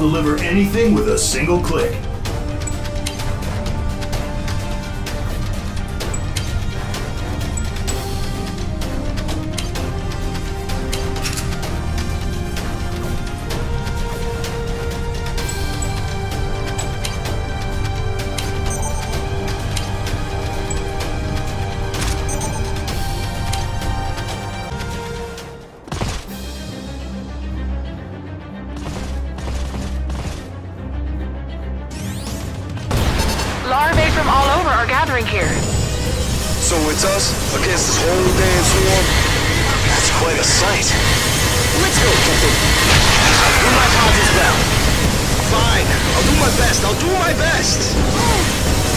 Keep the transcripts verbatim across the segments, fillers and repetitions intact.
I'll deliver anything with a single click. Larvae from all over are gathering here. So it's us against this whole damn swarm? That's quite a sight. Let's go, Captain. I'll do my part as well. Fine. I'll do my best. I'll do my best.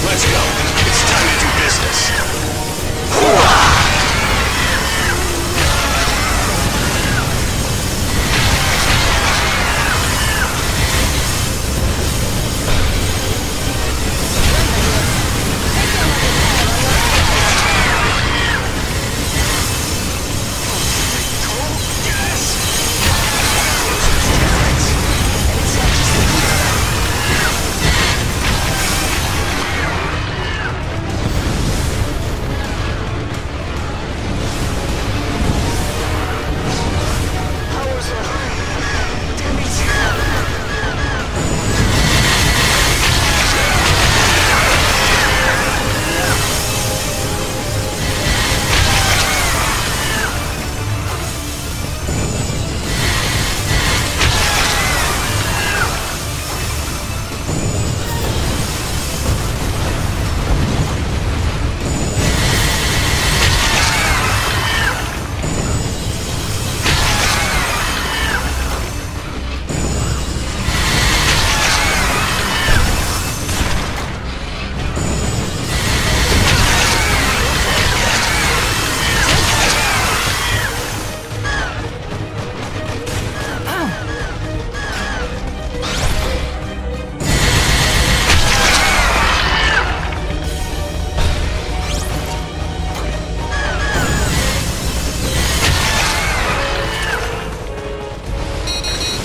Let's go. It's time to do business. Hoorah!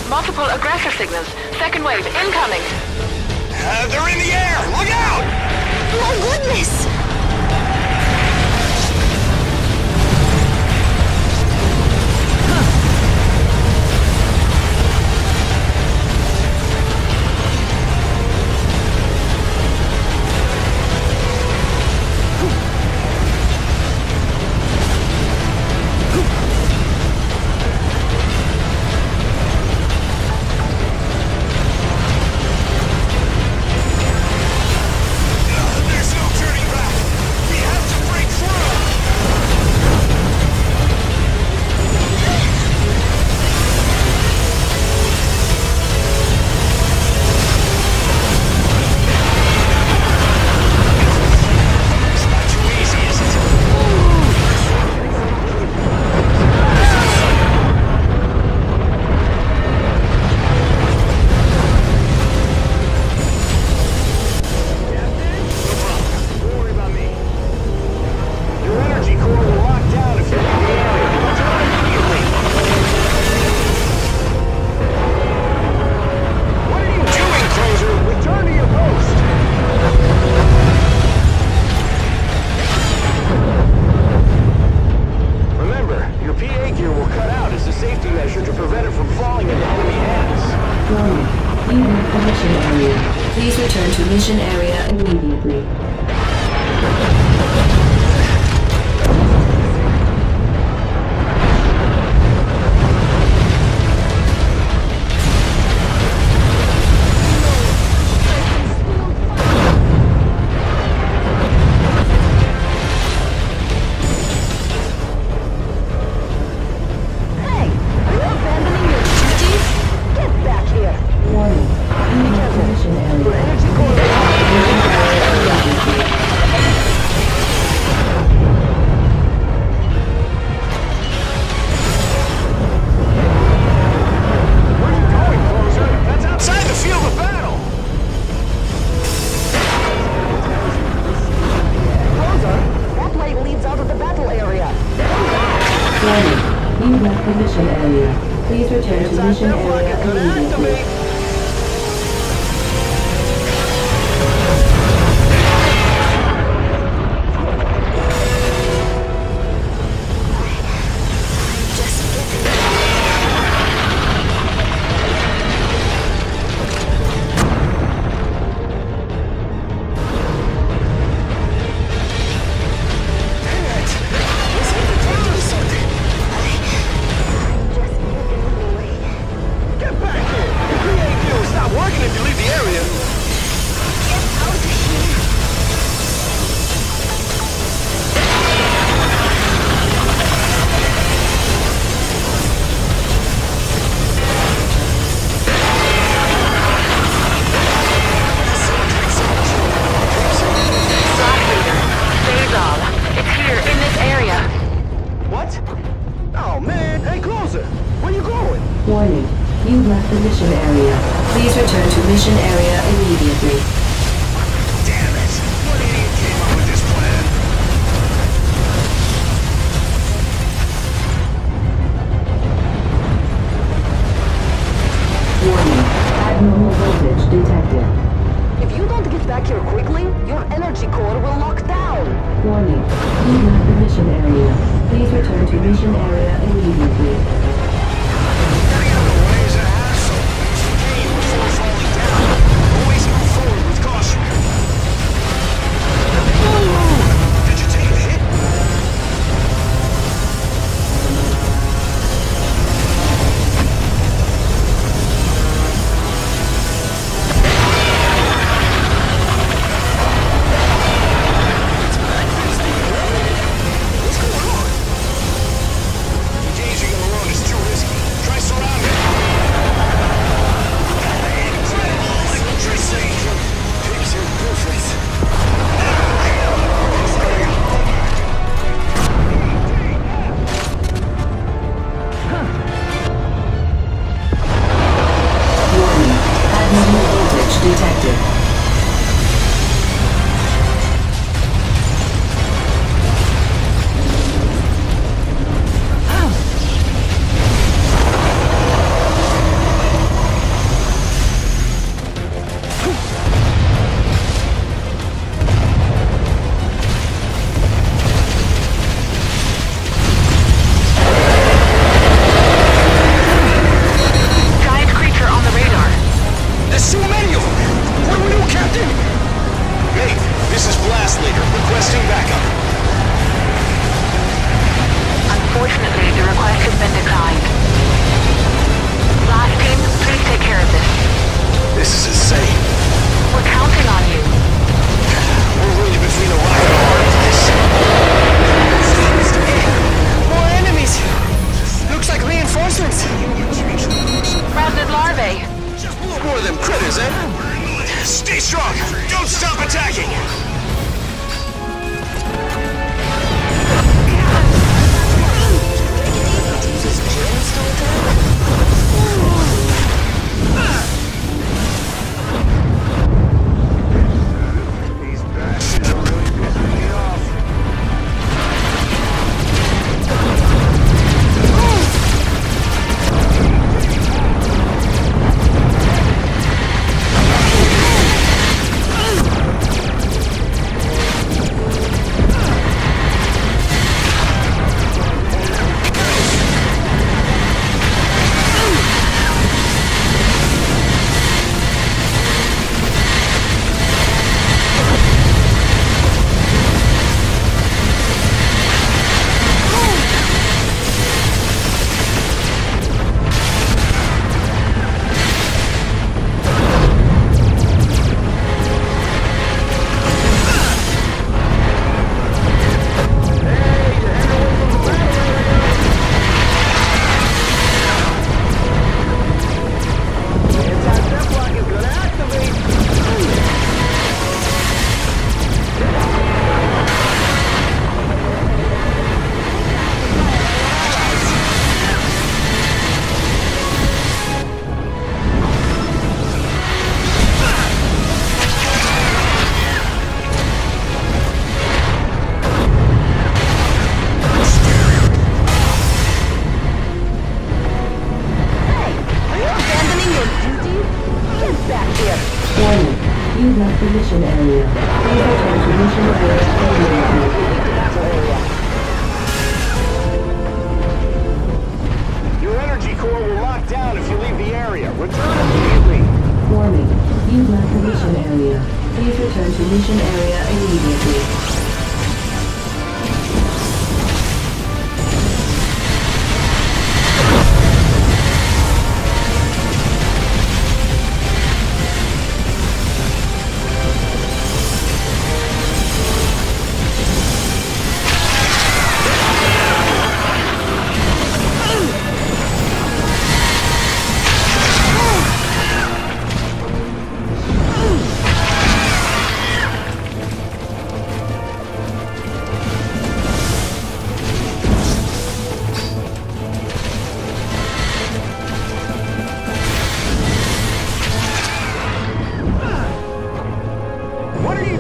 Multiple aggressor signals. Second wave incoming. Uh, they're in the air. Look out! My goodness! Please return to mission area immediately. Please return to mission area immediately. the mission area. Please return to mission area immediately. Damn it! What idiot came up with this plan? Warning. Abnormal voltage detected. If you don't get back here quickly, your energy core will lock down. Warning. Leave the mission area. Please return to mission area immediately.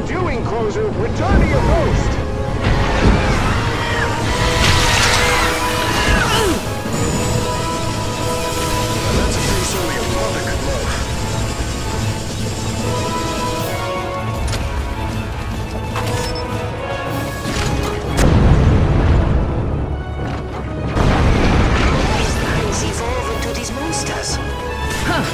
doing, Closer? Return to your post! That's a face only a father could love. He's evolved into these monsters. Huh.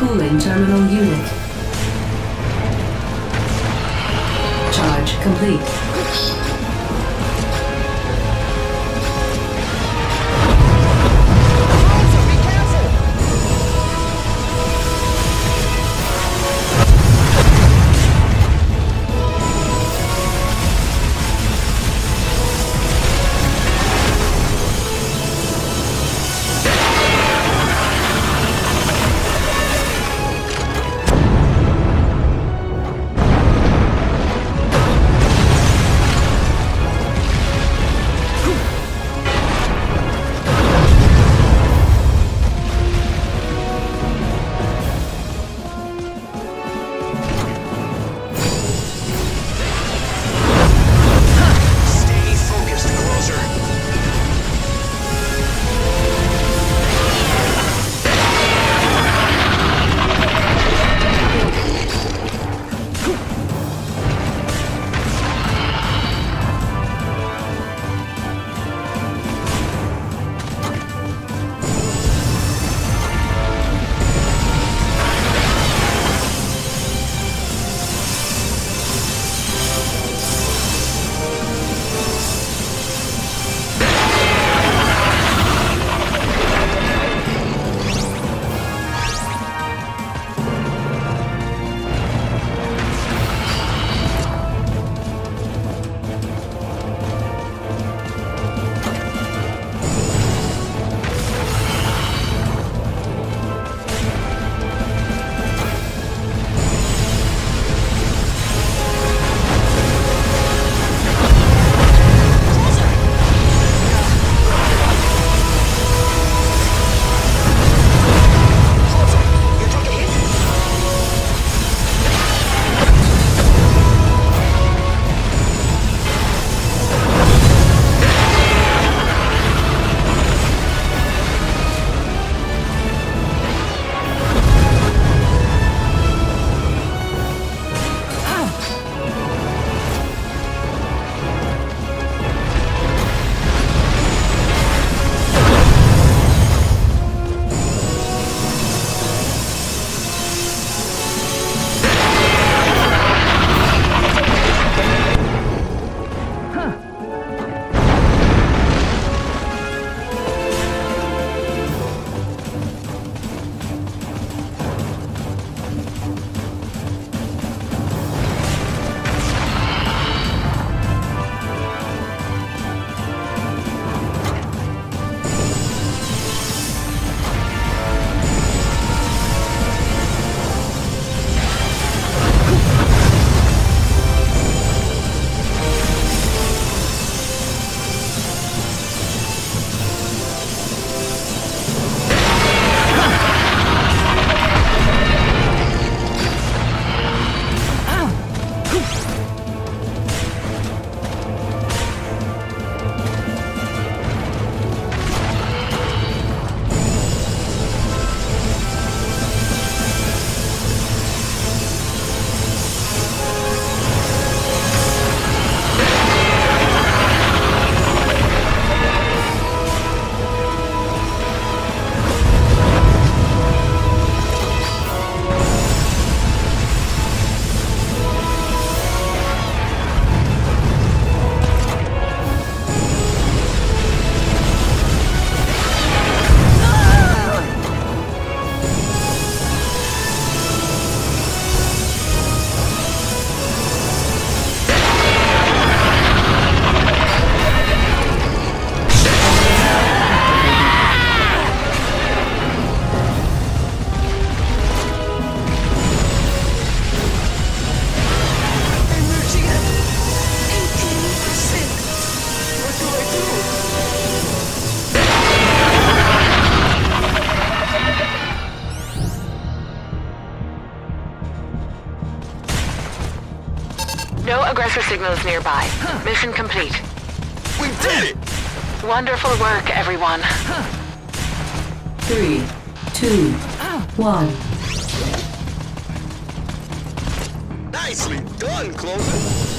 Cooling terminal unit. Charge complete. Sensor signals nearby. Huh. Mission complete. We did it! Wonderful work, everyone. Huh. Three, two, one. Nicely done, Clover.